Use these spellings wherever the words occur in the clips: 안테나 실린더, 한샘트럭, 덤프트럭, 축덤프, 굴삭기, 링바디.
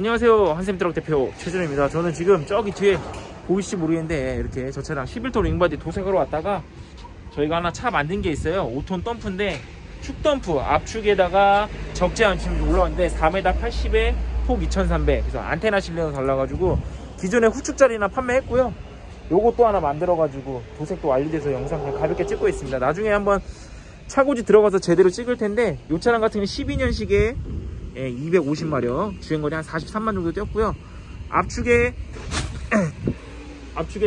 안녕하세요, 한샘트럭 대표 최준입니다. 저는 지금 저기 뒤에 보이실지 모르겠는데 이렇게 저 차랑 11톤 링바디 도색하러 왔다가 저희가 하나 차 만든 게 있어요. 5톤 덤프인데 축덤프 앞축에다가 적재함 지금 올라왔는데 4m 80에 폭 2300, 그래서 안테나 실내도 달라가지고 기존에 후축짜리나 판매했고요. 요것도 하나 만들어가지고 도색도 완료돼서 영상 그냥 가볍게 찍고 있습니다. 나중에 한번 차고지 들어가서 제대로 찍을 텐데, 요 차량 같은 경우는 12년식에 250마력, 주행거리 한 43만 정도 뛰었고요. 앞축에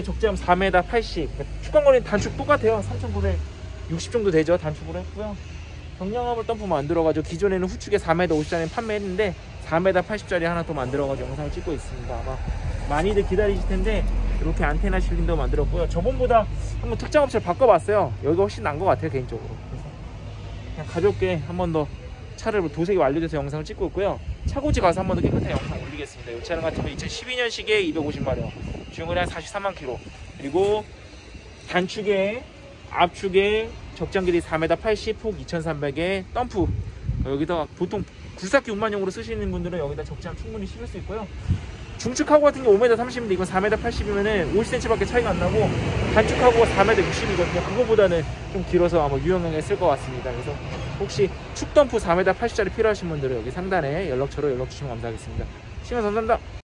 적재함 4m 80, 축간거리는 단축 똑같아요. 3960 정도 되죠. 단축으로 했고요. 경량화물 덤프 만들어가지고 기존에는 후축에 4m 50짜리 판매했는데 4m 80짜리 하나 더 만들어가지고 영상을 찍고 있습니다. 아마 많이들 기다리실 텐데 이렇게 안테나 실린더 만들었고요. 저번보다 한번 특장 업체를 바꿔봤어요. 여기가 훨씬 나은 것 같아요 개인적으로. 그래서 그냥 가볍게 한 번 더 차를 도색이 완료돼서 영상을 찍고 있고요. 차고지 가서 한 번 더 깨끗한 영상 올리겠습니다. 이 차량 같은 경우 2012년식에 250마력, 주행거리 한 43만 km, 그리고 단축에 앞축에 적장길이 4m 80, 폭 2300에 덤프, 여기다가 보통 굴삭기 운반용으로 쓰시는 분들은 여기다 적재함 충분히 실을 수 있고요. 중축하고 같은 게 5m 30인데 이건 4m 80이면은 50cm밖에 차이가 안 나고, 단축하고가 4m 60이거든요. 그거보다는 좀 길어서 아마 유용하게 쓸 것 같습니다. 그래서 혹시 축덤프 4m 80짜리 필요하신 분들은 여기 상단에 연락처로 연락 주시면 감사하겠습니다. 시간 감사합니다.